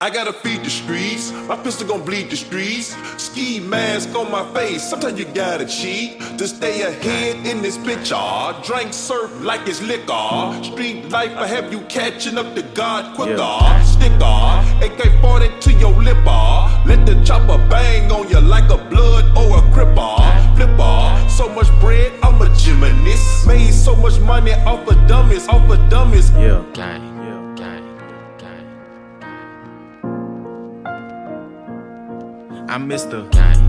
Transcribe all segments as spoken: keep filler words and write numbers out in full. I gotta feed the streets, my pistol gon' bleed the streets. Ski mask on my face, sometimes you gotta cheat to stay ahead in this bitch. Aw, drink surf like it's liquor. Street life, I have you catching up to God quicker. Yeah. Stick off, A K forty to your lip off. Let the chopper bang on you like a blood or a crip off. Flip off, so much bread, I'm a gymnast. Made so much money off of dummies, off of dummies. Yeah, gang. I'm Mister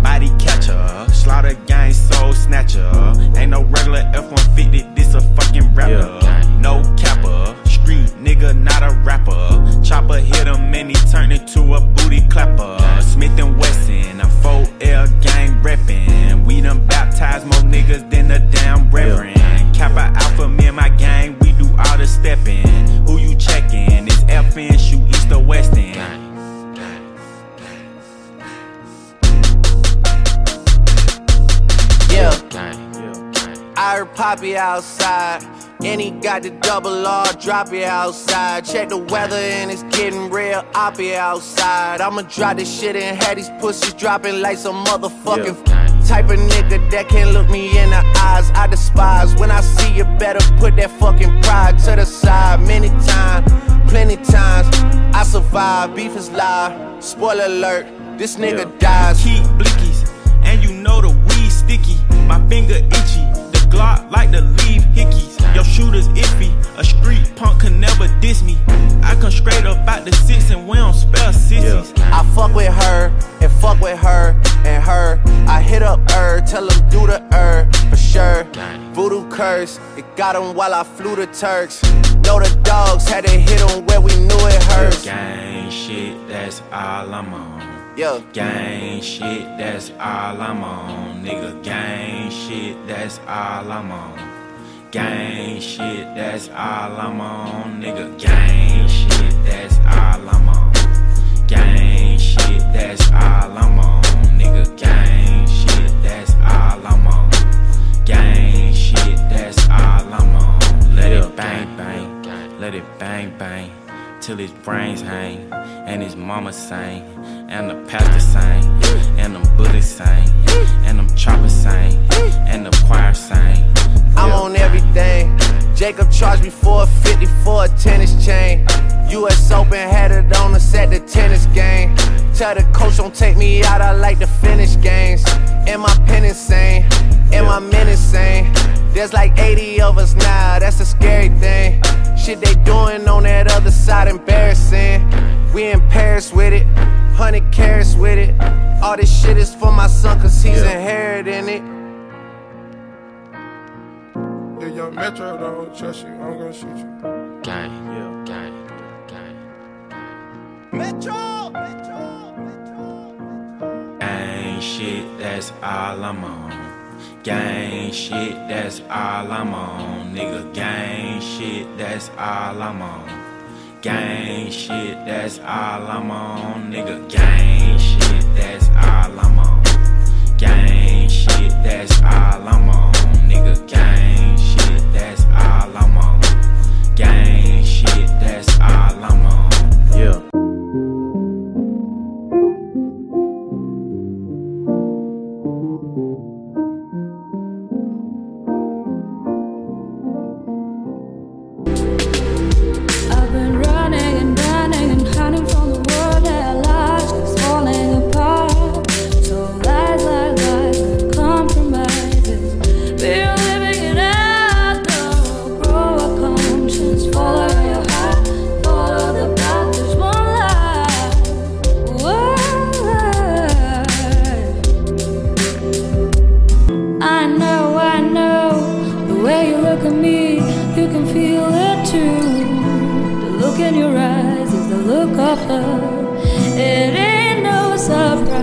Body Catcher, Slaughter Gang Soul Snatcher. Ain't no regular F one fifty, this a fucking rapper. No capper, street nigga, not a rapper. Chopper hit him and he turned into a booty clapper. Smith and Wesson, I'm four L gang reppin'. We done baptized more niggas than a damn reverend. Kappa Alpha, me and my gang, we do all the steppin'. Who you checkin'? It's F N, shoot east or west end. I heard Papi outside, and he got the double R, drop it outside. Check the weather and it's getting real, I'll be outside. I'ma drop this shit and have these pussies dropping like some motherfucking yeah. Type of nigga that can't look me in the eyes, I despise. When I see you, better put that fucking pride to the side. Many times, plenty times, I survive, beef is live. Spoiler alert, this nigga yeah. dies. Keep blickies, and you know the weed sticky, my finger itchy. Glock like to leave hickeys. Your shooter's iffy. A street punk can never diss me. I come straight up out the six and we don't spell sissies. Yeah. I fuck with her and fuck with her and her. I hit up her, tell them do the her for sure. Voodoo curse, it got him while I flew to Turks. Know the dogs had to hit him where we knew it hurts. Gang shit, that's all I'm on. Yeah. Gang shit, that's all I'm on, nigga. Gang shit, that's all I'm on. Gang shit, that's all I'm on, nigga. Gang shit, that's all I'm on. Gang shit, that's all I'm on, nigga. Gang shit, that's all I'm on. Gang shit, that's all I'm on. Let it bang bang, let it bang bang, till his brains hang, and his mama sang, and the pastor sang, and them bullets sang, and them choppers sang, and the choir sang. I'm on everything. Jacob charged me four fifty for a tennis chain. U S Open had it on us at the tennis game. Tell the coach don't take me out, I like to finish games. And my pen insane, and my men insane. There's like eighty of us now, that's a scary thing. Shit they doing on that other side, embarrassing. We in Paris with it, hundred carats with it. All this shit is for my son, cause he's yeah. inheriting it. Yeah, yo, Metro don't trust you, I'm gonna shoot you. Gang, yeah, gang, gang. Metro, Metro, Metro. Gang shit, that's all I'm on. Gang shit, that's all I'm on, nigga. Gang shit, that's all I'm on. Gang shit, that's all I'm on, nigga. Gang shit, that's all I'm on. Gang shit, that's all I'm on, nigga. Gang shit, that's all I'm on. Gang shit, that's all I'm on. Yeah. Look in your eyes is the look of love. It ain't no surprise.